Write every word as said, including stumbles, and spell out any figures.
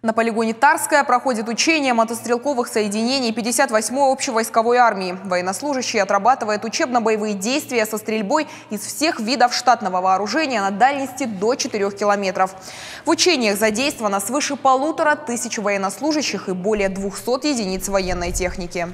На полигоне Тарское проходит учение мотострелковых соединений пятьдесят восьмой общевойсковой армии. Военнослужащие отрабатывают учебно-боевые действия со стрельбой из всех видов штатного вооружения на дальности до четырёх километров. В учениях задействовано свыше полутора тысяч военнослужащих и более двухсот единиц военной техники.